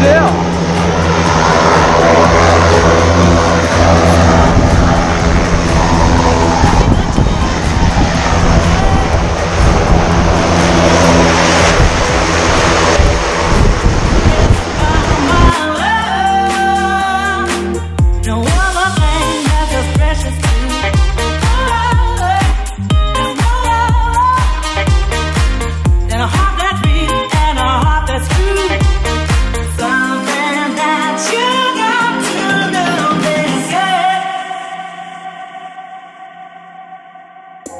Brazil.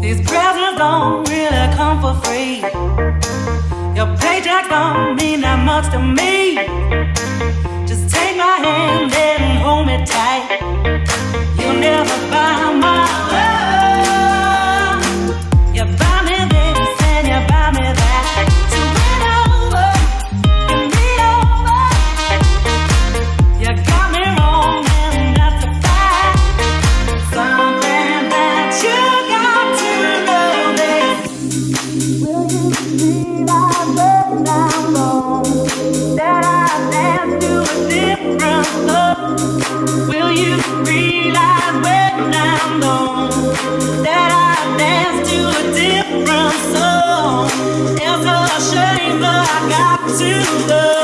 These presents don't really come for free. Your paycheck don't mean that much to me. Just take my hand and hold me tight. You'll never find my love. You buy me this and you buy me that. To win over, give me over. You got me wrong and that's a fight. Something that you will you realize when I'm gone that I dance to a different song? It's a shame that I got to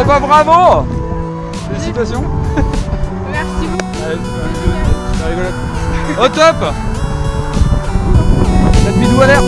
Eh bah bravo! Félicitations! Merci beaucoup! Au top! La bidou à l'air!